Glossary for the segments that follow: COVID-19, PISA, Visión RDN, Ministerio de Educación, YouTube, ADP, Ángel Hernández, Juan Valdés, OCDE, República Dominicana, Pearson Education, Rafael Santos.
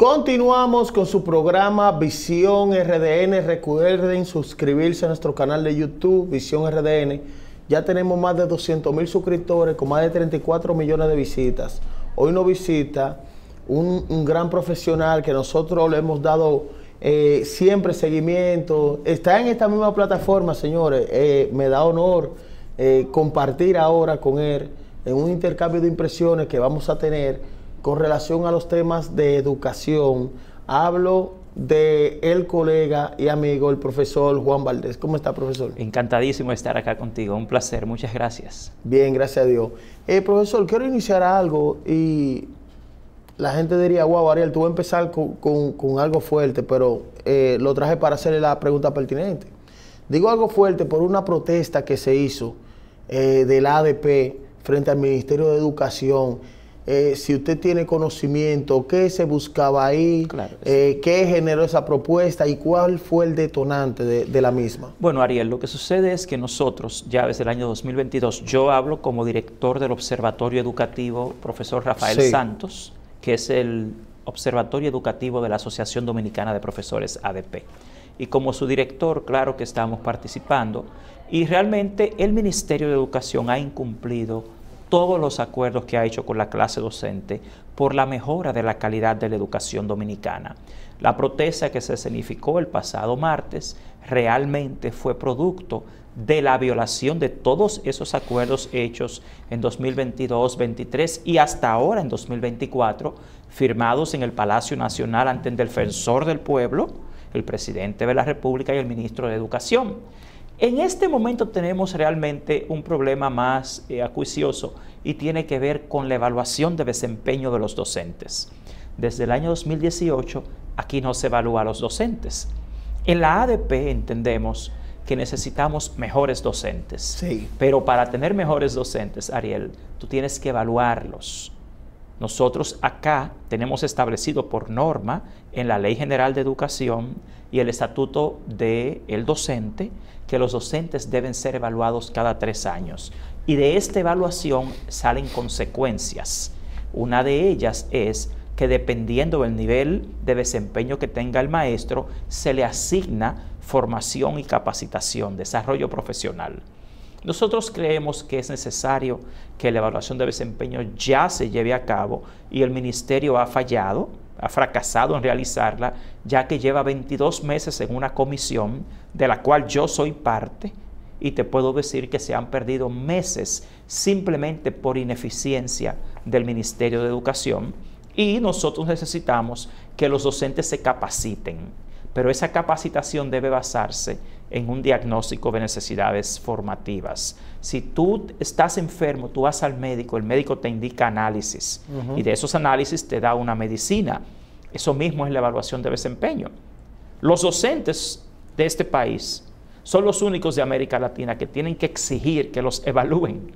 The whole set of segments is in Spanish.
Continuamos con su programa Visión RDN. Recuerden suscribirse a nuestro canal de YouTube, Visión RDN. Ya tenemos más de 200,000 suscriptores con más de 34 millones de visitas. Hoy nos visita un gran profesional que nosotros le hemos dado siempre seguimiento. Está en esta misma plataforma, señores. Me da honor compartir ahora con él en un intercambio de impresiones que vamos a tener con relación a los temas de educación. Hablo de el colega y amigo, el profesor Juan Valdés. ¿Cómo está, profesor? Encantadísimo de estar acá contigo, un placer, muchas gracias. Bien, gracias a Dios. Profesor, quiero iniciar algo y la gente diría, wow, Ariel, tú vas a empezar con algo fuerte, pero lo traje para hacerle la pregunta pertinente. Digo algo fuerte por una protesta que se hizo del ADP frente al Ministerio de Educación. Si usted tiene conocimiento, ¿qué se buscaba ahí? Claro, sí. ¿Qué generó esa propuesta y cuál fue el detonante de la misma? Bueno, Ariel, lo que sucede es que nosotros, ya desde el año 2022, yo hablo como director del Observatorio Educativo, profesor Rafael Santos, que es el Observatorio Educativo de la Asociación Dominicana de Profesores, ADP. Y como su director, claro que estamos participando. Y realmente el Ministerio de Educación ha incumplido todos los acuerdos que ha hecho con la clase docente por la mejora de la calidad de la educación dominicana. La protesta que se escenificó el pasado martes realmente fue producto de la violación de todos esos acuerdos hechos en 2022, 2023 y hasta ahora en 2024, firmados en el Palacio Nacional ante el defensor del pueblo, el presidente de la República y el ministro de Educación. En este momento tenemos realmente un problema más acuicioso y tiene que ver con la evaluación de desempeño de los docentes. Desde el año 2018, aquí no se evalúa a los docentes. En la ADP entendemos que necesitamos mejores docentes. Sí. Pero para tener mejores docentes, Ariel, tú tienes que evaluarlos. Nosotros acá tenemos establecido por norma en la Ley General de Educación y el Estatuto del Docente que los docentes deben ser evaluados cada 3 años. Y de esta evaluación salen consecuencias. Una de ellas es que dependiendo del nivel de desempeño que tenga el maestro, se le asigna formación y capacitación, desarrollo profesional. Nosotros creemos que es necesario que la evaluación de desempeño ya se lleve a cabo y el ministerio ha fallado, ha fracasado en realizarla, ya que lleva 22 meses en una comisión de la cual yo soy parte y te puedo decir que se han perdido meses simplemente por ineficiencia del Ministerio de Educación y nosotros necesitamos que los docentes se capaciten. Pero esa capacitación debe basarse en un diagnóstico de necesidades formativas. Si tú estás enfermo, tú vas al médico, el médico te indica análisis y de esos análisis te da una medicina. Eso mismo es la evaluación de desempeño. Los docentes de este país son los únicos de América Latina que tienen que exigir que los evalúen.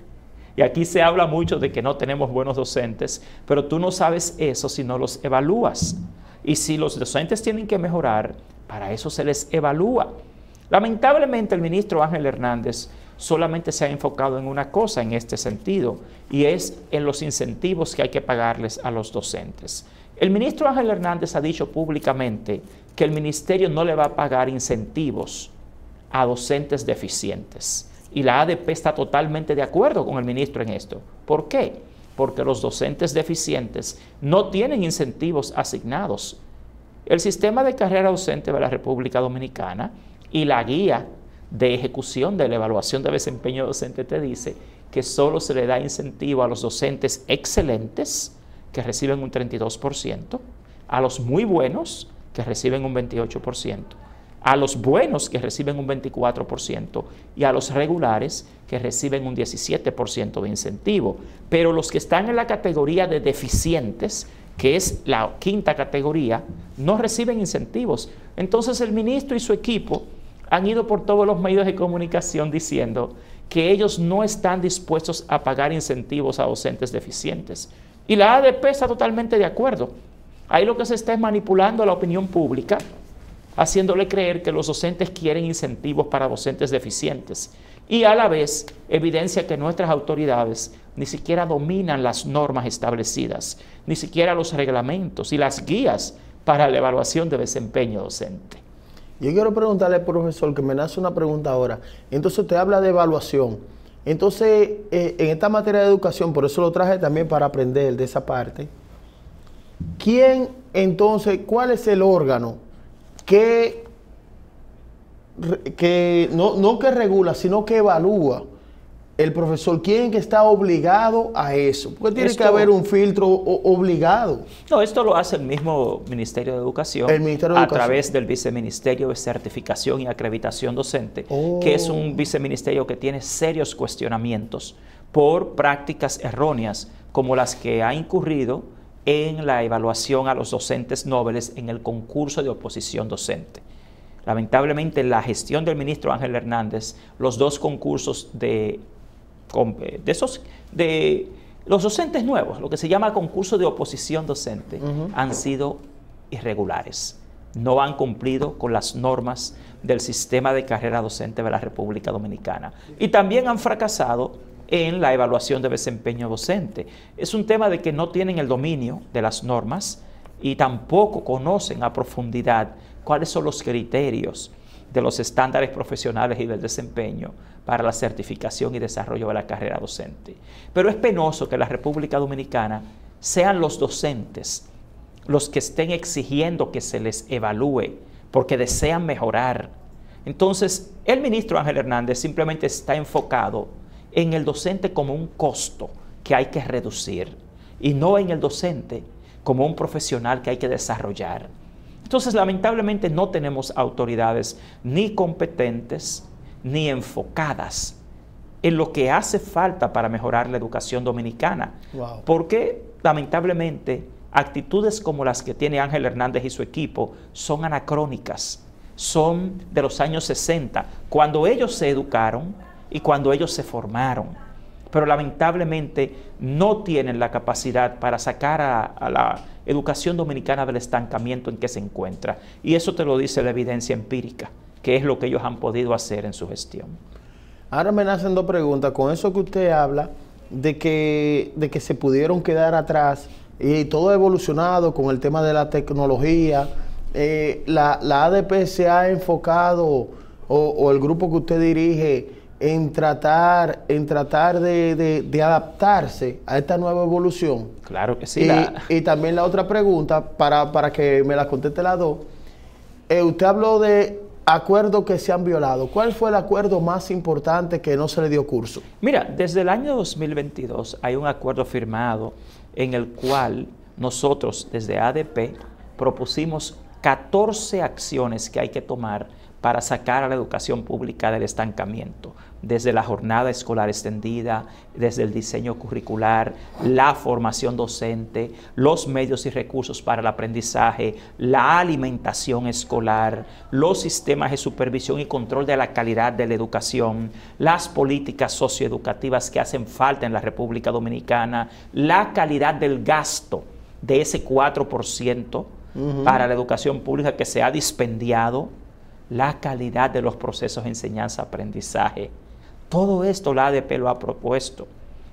Y aquí se habla mucho de que no tenemos buenos docentes, pero tú no sabes eso si no los evalúas. Y si los docentes tienen que mejorar, para eso se les evalúa. Lamentablemente el ministro Ángel Hernández solamente se ha enfocado en una cosa en este sentido, y es en los incentivos que hay que pagarles a los docentes. El ministro Ángel Hernández ha dicho públicamente que el ministerio no le va a pagar incentivos a docentes deficientes. Y la ADP está totalmente de acuerdo con el ministro en esto. ¿Por qué? Porque los docentes deficientes no tienen incentivos asignados. El sistema de carrera docente de la República Dominicana y la guía de ejecución de la evaluación de desempeño docente te dice que solo se le da incentivo a los docentes excelentes, que reciben un 32%, a los muy buenos, que reciben un 28%, a los buenos, que reciben un 24%, y a los regulares, que reciben un 17% de incentivo. Pero los que están en la categoría de deficientes, que es la 5ª categoría, no reciben incentivos. Entonces el ministro y su equipo han ido por todos los medios de comunicación diciendo que ellos no están dispuestos a pagar incentivos a docentes deficientes. Y la ADP está totalmente de acuerdo. Ahí lo que se está es manipulando a la opinión pública, haciéndole creer que los docentes quieren incentivos para docentes deficientes y a la vez evidencia que nuestras autoridades ni siquiera dominan las normas establecidas, ni siquiera los reglamentos y las guías para la evaluación de desempeño docente. Yo quiero preguntarle al profesor, que me hace una pregunta ahora. Entonces usted habla de evaluación. Entonces, en esta materia de educación, por eso lo traje también para aprender de esa parte. ¿Quién, entonces, cuál es el órgano que no que regula, sino que evalúa el profesor? ¿Quién que está obligado a eso? Porque tiene que haber un filtro obligado. No, esto lo hace el mismo Ministerio de Educación, a través del Viceministerio de Certificación y Acreditación Docente, que es un viceministerio que tiene serios cuestionamientos por prácticas erróneas, como las que ha incurrido en la evaluación a los docentes nobles en el concurso de oposición docente. Lamentablemente, en la gestión del ministro Ángel Hernández, los dos concursos de los docentes nuevos, lo que se llama concurso de oposición docente, han sido irregulares. No han cumplido con las normas del sistema de carrera docente de la República Dominicana. Y también han fracasado en la evaluación de desempeño docente. Es un tema de que no tienen el dominio de las normas y tampoco conocen a profundidad cuáles son los criterios de los estándares profesionales y del desempeño para la certificación y desarrollo de la carrera docente. Pero es penoso que en la República Dominicana sean los docentes los que estén exigiendo que se les evalúe porque desean mejorar. Entonces, el ministro Ángel Hernández simplemente está enfocado en el docente como un costo que hay que reducir y no en el docente como un profesional que hay que desarrollar. Entonces, lamentablemente, no tenemos autoridades ni competentes ni enfocadas en lo que hace falta para mejorar la educación dominicana. Wow. Porque, lamentablemente, actitudes como las que tiene Ángel Hernández y su equipo son anacrónicas, son de los años 60, cuando ellos se educaron y cuando ellos se formaron. Pero, lamentablemente, no tienen la capacidad para sacar a la educación dominicana del estancamiento en que se encuentra. Y eso te lo dice la evidencia empírica, que es lo que ellos han podido hacer en su gestión. Ahora me nacen dos preguntas. Con eso que usted habla, de que se pudieron quedar atrás, y todo ha evolucionado con el tema de la tecnología, la ADP se ha enfocado, o el grupo que usted dirige, en tratar de adaptarse a esta nueva evolución. Claro que sí. Y también la otra pregunta, para que me la conteste las dos. Usted habló de acuerdos que se han violado. ¿Cuál fue el acuerdo más importante que no se le dio curso? Mira, desde el año 2022 hay un acuerdo firmado en el cual nosotros desde ADP propusimos 14 acciones que hay que tomar para sacar a la educación pública del estancamiento, desde la jornada escolar extendida, desde el diseño curricular, la formación docente, los medios y recursos para el aprendizaje, la alimentación escolar, los sistemas de supervisión y control de la calidad de la educación, las políticas socioeducativas que hacen falta en la República Dominicana, la calidad del gasto de ese 4% para la educación pública que se ha dispendiado, la calidad de los procesos de enseñanza-aprendizaje. Todo esto la ADP lo ha propuesto.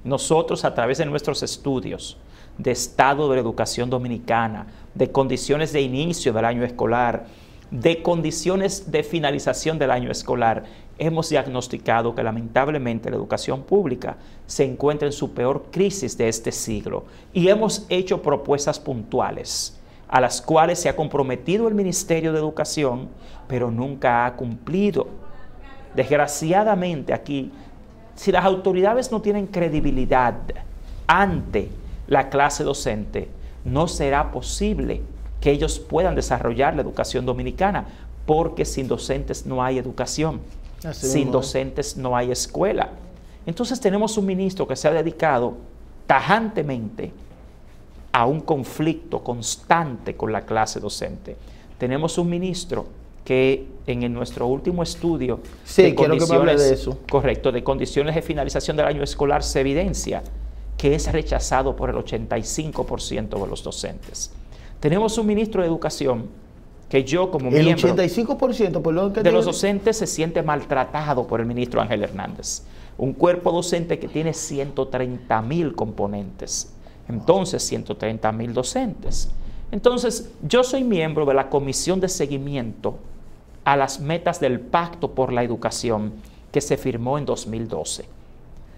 Nosotros, a través de nuestros estudios de estado de la educación dominicana, de condiciones de inicio del año escolar, de condiciones de finalización del año escolar, hemos diagnosticado que lamentablemente la educación pública se encuentra en su peor crisis de este siglo y hemos hecho propuestas puntuales a las cuales se ha comprometido el Ministerio de Educación, pero nunca ha cumplido. Desgraciadamente aquí, si las autoridades no tienen credibilidad ante la clase docente, no será posible que ellos puedan desarrollar la educación dominicana, porque sin docentes no hay educación, sin docentes no hay escuela. Entonces tenemos un ministro que se ha dedicado tajantemente a un conflicto constante con la clase docente. Tenemos un ministro que en nuestro último estudio de condiciones, de eso. Correcto, de condiciones de finalización del año escolar, se evidencia que es rechazado por el 85% de los docentes. Tenemos un ministro de Educación que yo como miembro... El 85% por lo que de los docentes se siente maltratado por el ministro Ángel Hernández. Un cuerpo docente que tiene 130.000 componentes. Entonces, 130.000 docentes. Entonces, yo soy miembro de la Comisión de Seguimiento a las Metas del Pacto por la Educación que se firmó en 2012.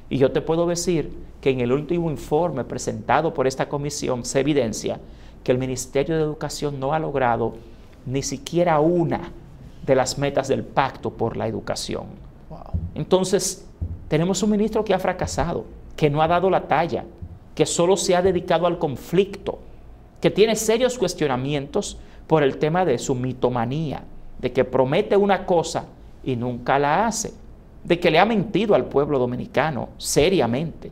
Y yo te puedo decir que en el último informe presentado por esta comisión se evidencia que el Ministerio de Educación no ha logrado ni siquiera una de las metas del Pacto por la Educación. Wow. Entonces, tenemos un ministro que ha fracasado, que no ha dado la talla, que solo se ha dedicado al conflicto, que tiene serios cuestionamientos por el tema de su mitomanía, de que promete una cosa y nunca la hace, de que le ha mentido al pueblo dominicano seriamente,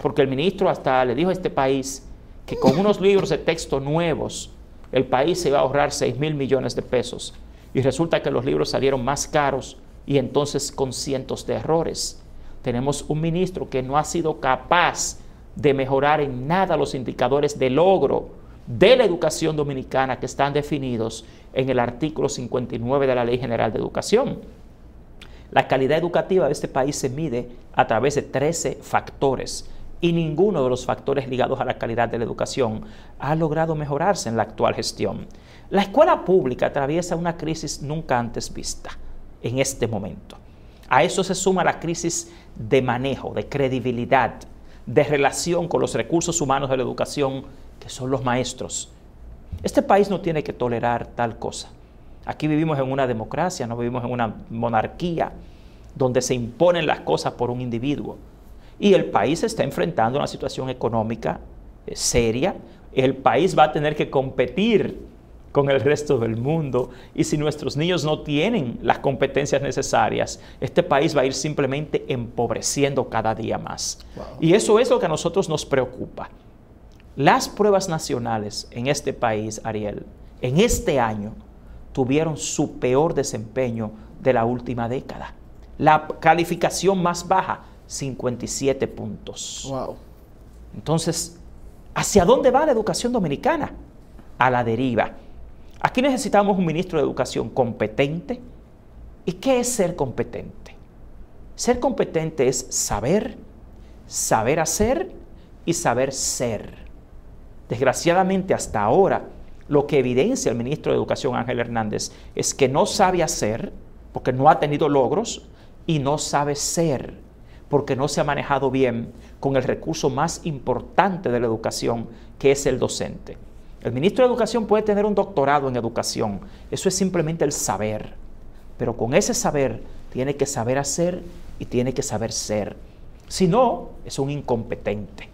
porque el ministro hasta le dijo a este país que con unos libros de texto nuevos el país se iba a ahorrar 6.000 millones de pesos, y resulta que los libros salieron más caros y entonces con cientos de errores. Tenemos un ministro que no ha sido capaz de mejorar en nada los indicadores de logro de la educación dominicana que están definidos en el artículo 59 de la Ley General de Educación. La calidad educativa de este país se mide a través de 13 factores y ninguno de los factores ligados a la calidad de la educación ha logrado mejorarse en la actual gestión. La escuela pública atraviesa una crisis nunca antes vista en este momento. A eso se suma la crisis de manejo, de credibilidad, de relación con los recursos humanos de la educación, que son los maestros. Este país no tiene que tolerar tal cosa. Aquí vivimos en una democracia, no vivimos en una monarquía donde se imponen las cosas por un individuo. Y el país está enfrentando una situación económica seria. El país va a tener que competir con el resto del mundo. Y si nuestros niños no tienen las competencias necesarias, este país va a ir simplemente empobreciendo cada día más. Wow. Y eso es lo que a nosotros nos preocupa. Las pruebas nacionales en este país, Ariel, en este año, tuvieron su peor desempeño de la última década. La calificación más baja, 57 puntos. Wow. Entonces, ¿hacia dónde va la educación dominicana? A la deriva. Aquí necesitamos un ministro de Educación competente. ¿Y qué es ser competente? Ser competente es saber, saber hacer y saber ser. Desgraciadamente, hasta ahora, lo que evidencia el ministro de Educación, Ángel Hernández, es que no sabe hacer, porque no ha tenido logros, y no sabe ser, porque no se ha manejado bien con el recurso más importante de la educación, que es el docente. El ministro de Educación puede tener un doctorado en educación, eso es simplemente el saber, pero con ese saber tiene que saber hacer y tiene que saber ser. Si no, es un incompetente.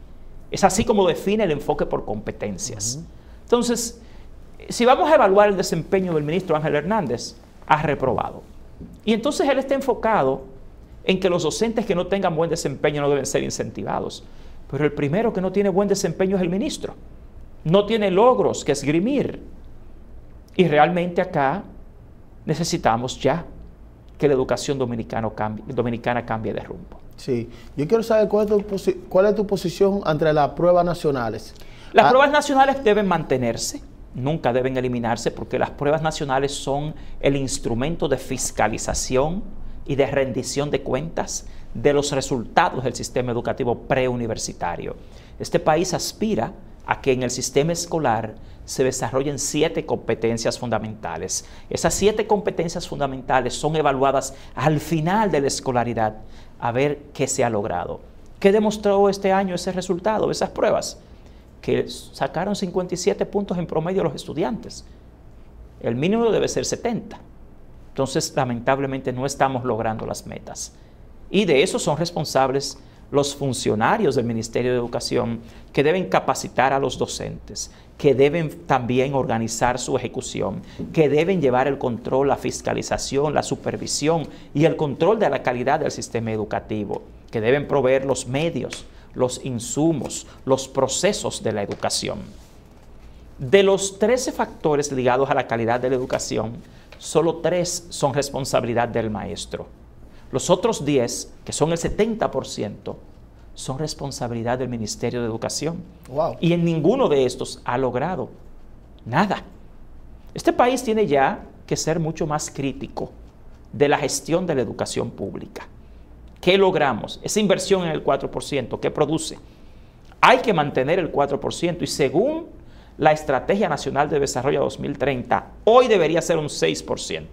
Es así como define el enfoque por competencias. Entonces, si vamos a evaluar el desempeño del ministro Ángel Hernández, ha reprobado. Y entonces él está enfocado en que los docentes que no tengan buen desempeño no deben ser incentivados. Pero el primero que no tiene buen desempeño es el ministro. No tiene logros que esgrimir. Y realmente acá necesitamos ya que la educación dominicana cambie de rumbo. Sí. Yo quiero saber cuál es tu posición ante las pruebas nacionales. Las pruebas nacionales deben mantenerse. Nunca deben eliminarse, porque las pruebas nacionales son el instrumento de fiscalización y de rendición de cuentas de los resultados del sistema educativo preuniversitario. Este país aspira a que en el sistema escolar se desarrollen 7 competencias fundamentales. Esas 7 competencias fundamentales son evaluadas al final de la escolaridad a ver qué se ha logrado. ¿Qué demostró este año ese resultado, esas pruebas? Que sacaron 57 puntos en promedio los estudiantes. El mínimo debe ser 70. Entonces, lamentablemente, no estamos logrando las metas. Y de eso son responsables los funcionarios del Ministerio de Educación, que deben capacitar a los docentes, que deben también organizar su ejecución, que deben llevar el control, la fiscalización, la supervisión y el control de la calidad del sistema educativo, que deben proveer los medios, los insumos, los procesos de la educación. De los 13 factores ligados a la calidad de la educación, solo 3 son responsabilidad del maestro. Los otros 10, que son el 70%, son responsabilidad del Ministerio de Educación. Wow. Y en ninguno de estos ha logrado nada. Este país tiene ya que ser mucho más crítico de la gestión de la educación pública. ¿Qué logramos? Esa inversión en el 4%, ¿qué produce? Hay que mantener el 4%, y según la Estrategia Nacional de Desarrollo 2030 hoy debería ser un 6%.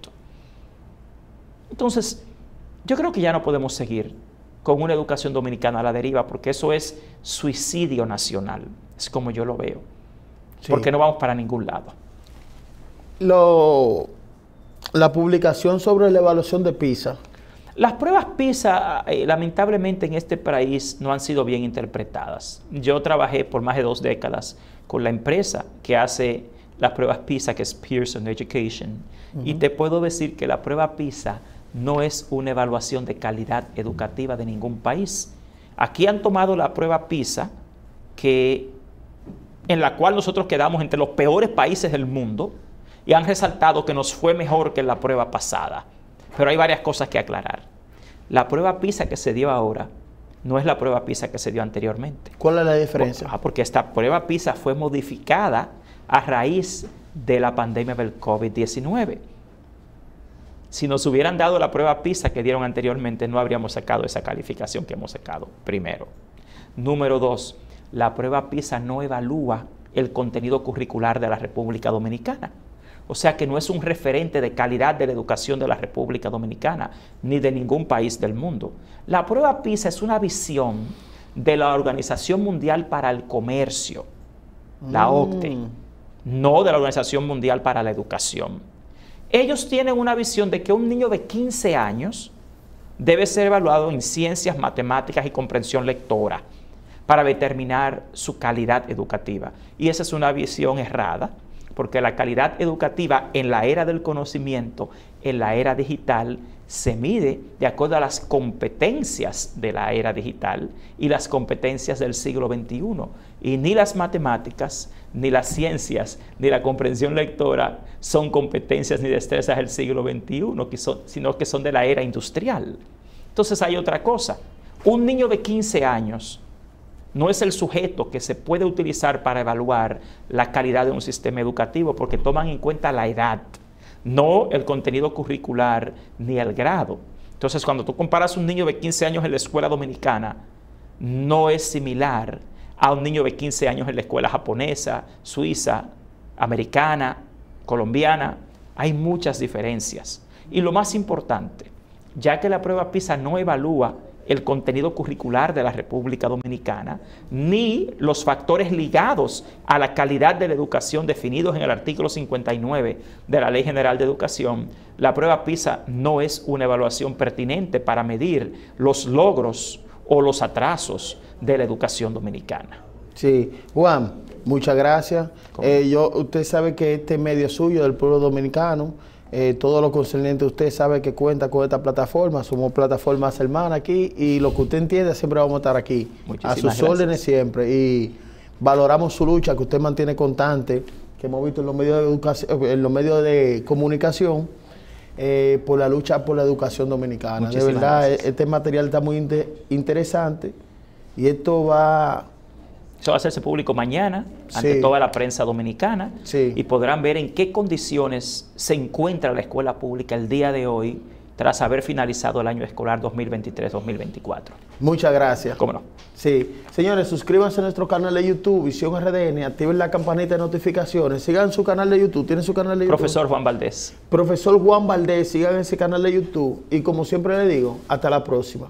Entonces, yo creo que ya no podemos seguir con una educación dominicana a la deriva, porque eso es suicidio nacional, es como yo lo veo, sí, porque no vamos para ningún lado. La publicación sobre la evaluación de PISA. Las pruebas PISA, lamentablemente en este país, no han sido bien interpretadas. Yo trabajé por más de 2 décadas con la empresa que hace las pruebas PISA, que es Pearson Education, y te puedo decir que la prueba PISA no es una evaluación de calidad educativa de ningún país. Aquí han tomado la prueba PISA, en la cual nosotros quedamos entre los peores países del mundo, y han resaltado que nos fue mejor que la prueba pasada. Pero hay varias cosas que aclarar. La prueba PISA que se dio ahora no es la prueba PISA que se dio anteriormente. ¿Cuál es la diferencia? Porque esta prueba PISA fue modificada a raíz de la pandemia del COVID-19. Si nos hubieran dado la prueba PISA que dieron anteriormente, no habríamos sacado esa calificación que hemos sacado, primero. Número dos, la prueba PISA no evalúa el contenido curricular de la República Dominicana. O sea que no es un referente de calidad de la educación de la República Dominicana, ni de ningún país del mundo. La prueba PISA es una visión de la Organización Mundial para el Comercio, la OCDE, no de la Organización Mundial para la Educación. Ellos tienen una visión de que un niño de 15 años debe ser evaluado en ciencias, matemáticas y comprensión lectora para determinar su calidad educativa. Y esa es una visión errada, porque la calidad educativa en la era del conocimiento, en la era digital, se mide de acuerdo a las competencias de la era digital y las competencias del siglo XXI. Y ni las matemáticas, ni las ciencias, ni la comprensión lectora son competencias ni destrezas del siglo XXI, sino que son de la era industrial. Entonces hay otra cosa. Un niño de 15 años no es el sujeto que se puede utilizar para evaluar la calidad de un sistema educativo, porque toman en cuenta la edad, no el contenido curricular ni el grado. Entonces, cuando tú comparas un niño de 15 años en la escuela dominicana, no es similar a un niño de 15 años en la escuela japonesa, suiza, americana, colombiana. Hay muchas diferencias. Y lo más importante, ya que la prueba PISA no evalúa el contenido curricular de la República Dominicana, ni los factores ligados a la calidad de la educación definidos en el artículo 59 de la Ley General de Educación, la prueba PISA no es una evaluación pertinente para medir los logros o los atrasos de la educación dominicana. Sí, Juan, muchas gracias. Usted sabe que este medio es suyo, del pueblo dominicano. Todo lo concerniente, usted sabe que cuenta con esta plataforma, somos plataformas hermanas aquí, y lo que usted entienda siempre vamos a estar aquí, a sus órdenes siempre, y valoramos su lucha que usted mantiene constante, que hemos visto en los medios de educación, en los medios de comunicación, por la lucha por la educación dominicana. De verdad, este material está muy interesante, y esto va... Eso va a hacerse público mañana, ante toda la prensa dominicana, y podrán ver en qué condiciones se encuentra la escuela pública el día de hoy, tras haber finalizado el año escolar 2023-2024. Muchas gracias. ¿Cómo no? Sí. Señores, suscríbanse a nuestro canal de YouTube, Visión RDN, activen la campanita de notificaciones, sigan su canal de YouTube, ¿tienen su canal de YouTube? Profesor Juan Valdés. Profesor Juan Valdés, sigan ese canal de YouTube, y como siempre le digo, hasta la próxima.